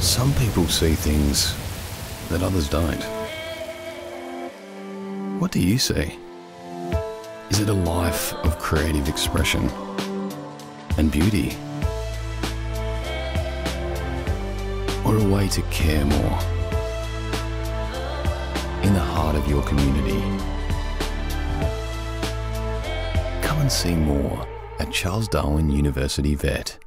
Some people see things that others don't. What do you see? Is it a life of creative expression and beauty? Or a way to care more in the heart of your community? Come and see more at Charles Darwin University VET.